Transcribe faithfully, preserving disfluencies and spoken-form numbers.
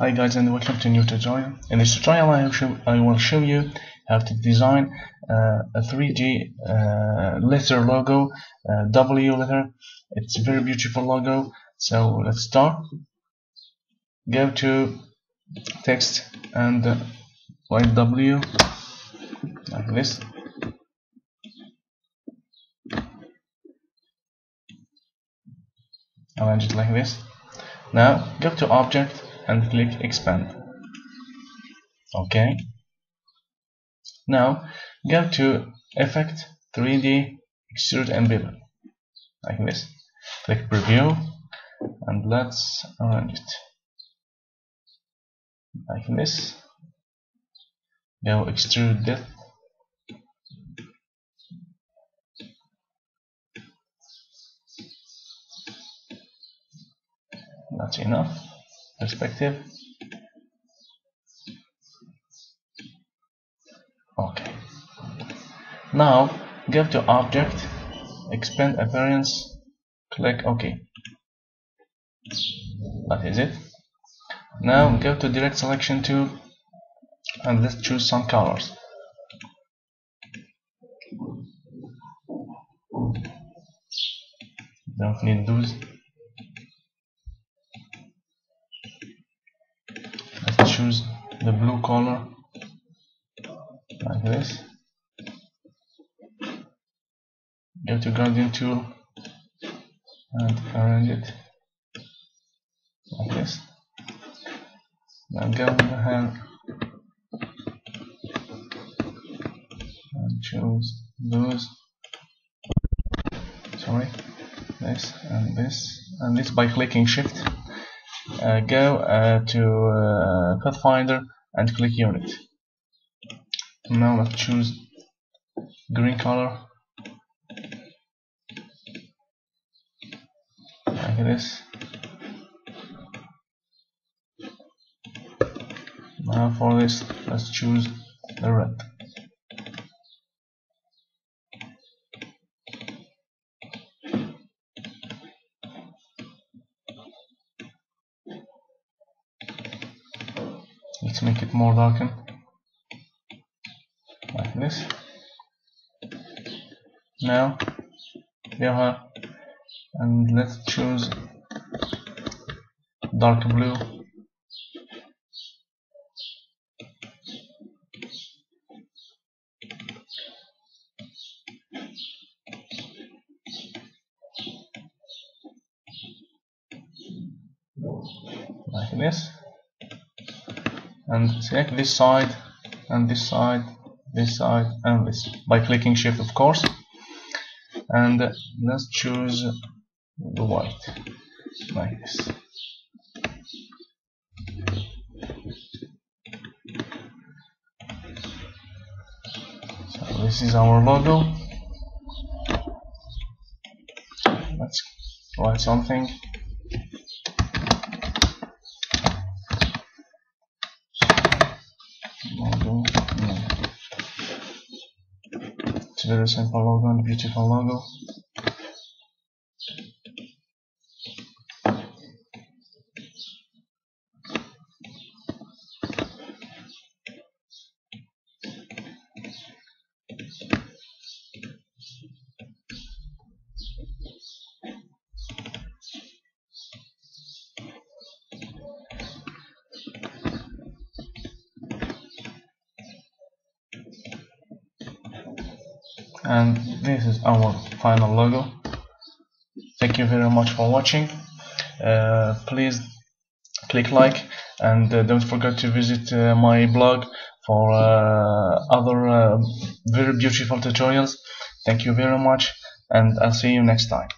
Hi guys, and welcome to a new tutorial. In this tutorial I will show, I will show you how to design uh, a three D uh, letter logo, uh, W letter. It's a very beautiful logo, so let's start. Go to text and uh, write W like this. Arrange it like this. Now go to object and click expand. Okay. Now go to effect, three D, extrude and bevel like this. Click preview and let's arrange it like this. Go extrude it. That's enough. Perspective. Okay. Now go to object, expand appearance, click OK. That is it. Now go to direct selection tool and let's choose some colors. Don't need those. Choose the blue color like this. Go to Guardian tool and arrange it like this. Now go with the hand and choose those. Sorry, this and this and this by clicking Shift. Uh, go uh, to uh, Pathfinder and click unit. Now let's choose green color like this. Now for this let's choose the red. Let's make it more darkened, like this. Now, go here and let's choose dark blue, like this. And select this side and this side, this side and this by clicking Shift, of course. And let's choose the white like this. So this is our logo. Let's write something. Very simple logo and beautiful logo. And this is our final logo. Thank you very much for watching. Uh, please click like and uh, don't forget to visit uh, my blog for uh, other uh, very beautiful tutorials. Thank you very much and I'll see you next time.